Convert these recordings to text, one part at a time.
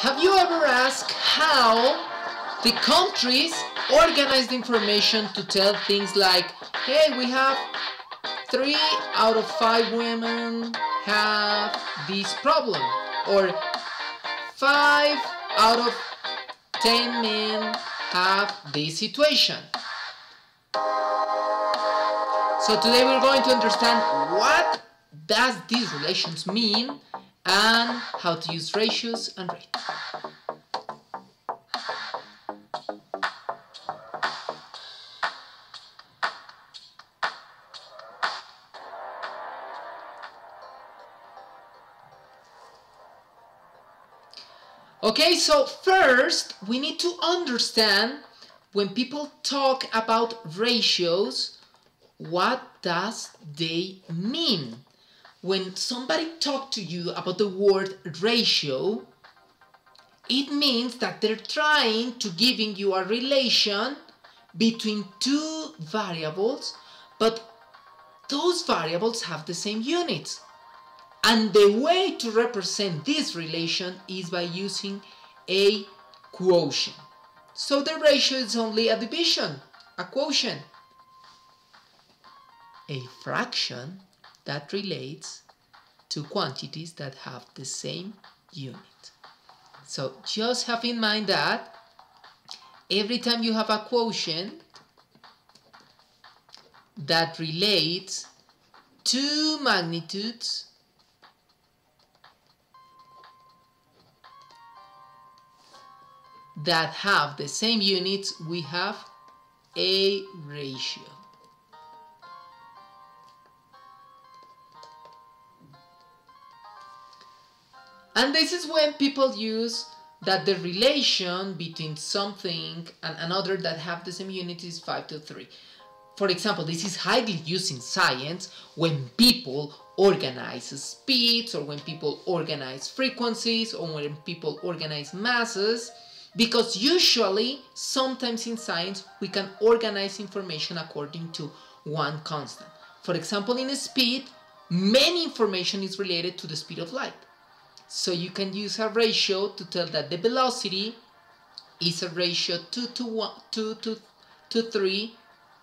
Have you ever asked how the countries organize the information to tell things like, hey, we have 3 out of 5 women have this problem, or 5 out of 10 men have this situation? So today we're going to understand what does these relations mean and how to use ratios and rates. Okay, so first we need to understand, when people talk about ratios, what does they mean? When somebody talks to you about the word ratio, it means that they're trying to give you a relation between two variables, but those variables have the same units. And the way to represent this relation is by using a quotient. So the ratio is only a division, a quotient, a fraction that relates to quantities that have the same unit. So just have in mind that every time you have a quotient that relates to magnitudes, that have the same units, we have a ratio. And this is when people use that the relation between something and another that have the same unit is 5 to 3. For example, this is highly used in science when people organize speeds, or when people organize frequencies, or when people organize masses. Because usually, sometimes in science, we can organize information according to one constant. For example, in speed, many information is related to the speed of light. So you can use a ratio to tell that the velocity is a ratio 2 to 3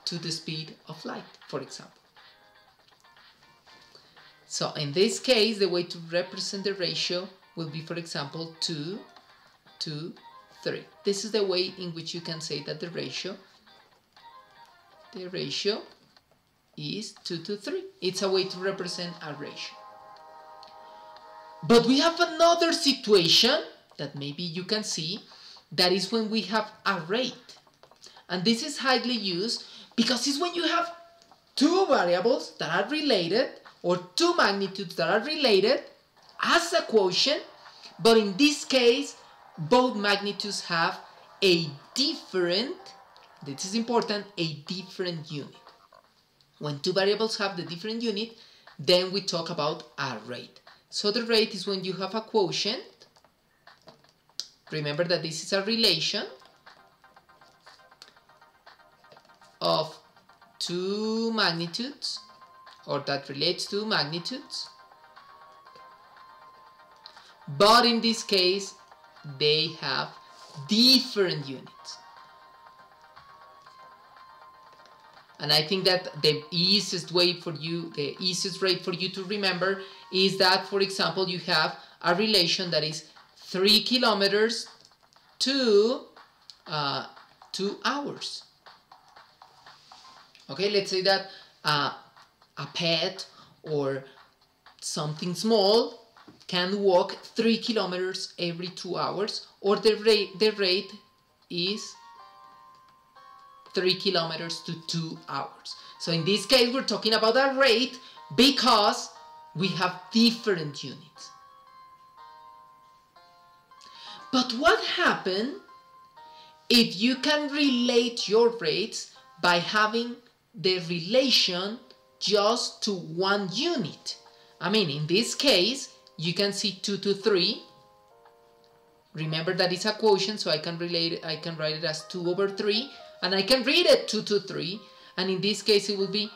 to the speed of light, for example. So in this case, the way to represent the ratio will be, for example, 2 to 3. This is the way in which you can say that the ratio is 2 to 3. It's a way to represent a ratio. But we have another situation that maybe you can see, that is when we have a rate. And this is highly used because it's when you have two variables that are related, or two magnitudes that are related as a quotient, but in this case, both magnitudes have a different, this is important, a different unit. When two variables have the different unit, then we talk about a rate. So the rate is when you have a quotient. Remember that this is a relation of two magnitudes, or that relates to magnitudes, but in this case, they have different units. And I think that the easiest way for you, the easiest rate for you to remember is that, for example, you have a relation that is 3 kilometers to 2 hours. Okay, let's say that a pet or something small can walk 3 kilometers every 2 hours, or the rate is 3 kilometers to 2 hours. So in this case, we're talking about a rate because we have different units. But what happens if you can relate your rates by having the relation just to one unit? I mean, in this case, you can see 2 to 3. Remember that it's a quotient, so I can write it as 2/3, and I can read it 2 to 3. And in this case, it will be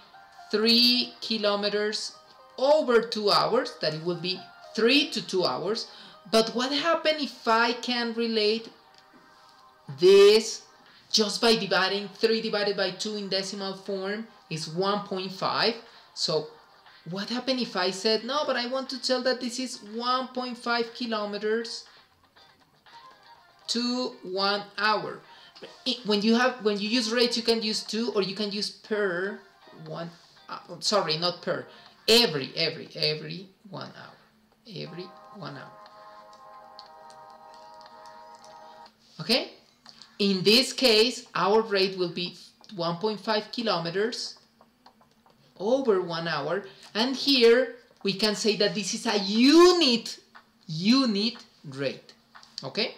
3 kilometers over 2 hours. That it will be 3 to 2 hours. But what happens if I can relate this just by dividing 3 divided by 2 in decimal form is 1.5. So what happened if I said, no, but I want to tell that this is 1.5 kilometers to 1 hour. When you use rate, you can use to, or you can use per 1 hour. Sorry, not per. Every 1 hour. Every 1 hour. Okay? In this case, our rate will be 1.5 kilometers over 1 hour. And here we can say that this is a unit rate. Okay?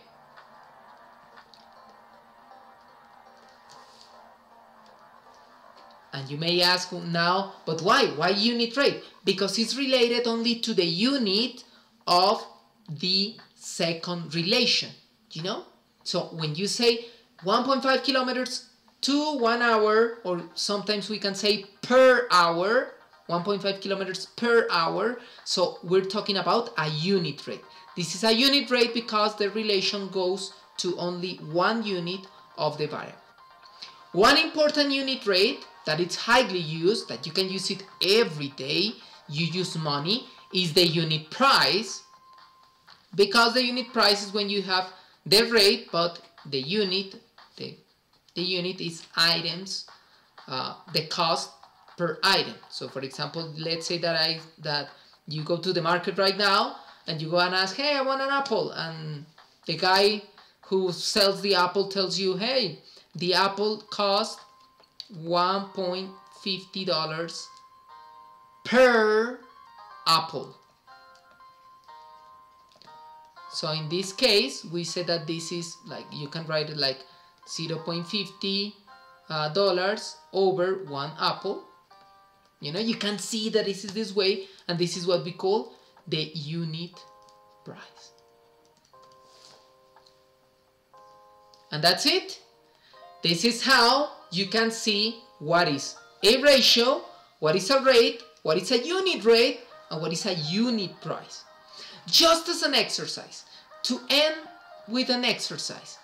And you may ask now, but why? Why unit rate? Because it's related only to the unit of the second relation, you know? So when you say 1.5 kilometers to 1 hour, or sometimes we can say per hour, 1.5 kilometers per hour, so we're talking about a unit rate. This is a unit rate because the relation goes to only one unit of the variable. One important unit rate that it's highly used, that you can use it every day, you use money, is the unit price, because the unit price is when you have the rate, but the unit, the unit is items, the cost per item. So for example, let's say that you go to the market right now and you go and ask, hey, I want an apple, and the guy who sells the apple tells you, hey, the apple costs $1.50 per apple. So in this case, we say that this is like, you can write it like $0.50 over 1 apple. You know, you can see that this is this way, and this is what we call the unit price. And that's it. This is how you can see what is a ratio, what is a rate, what is a unit rate, and what is a unit price. Just as an exercise, to end with an exercise,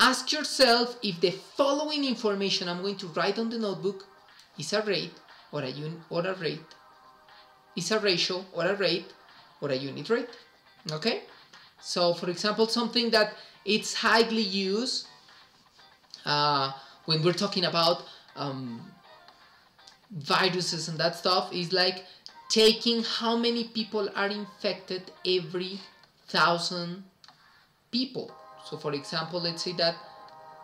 ask yourself if the following information I'm going to write on the notebook is a rate or a unit or a rate, is a ratio or a rate or a unit rate. Okay? So, for example, something that it's highly used when we're talking about viruses and that stuff is like taking how many people are infected every 1,000 people. So for example, let's say that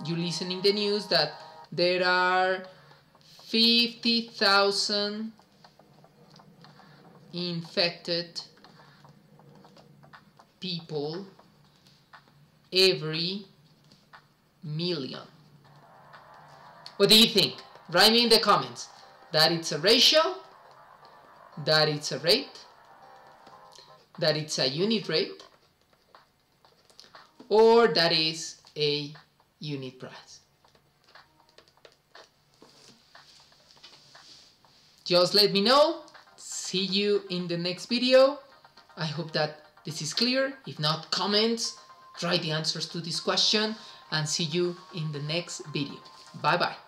you listen in the news that there are 50,000 infected people every million. What do you think? Write me in the comments that it's a ratio, that it's a rate, that it's a unit rate, or that is a unit price. Just let me know. See you in the next video. I hope that this is clear. If not, comments, try the answers to this question, and see you in the next video. Bye bye.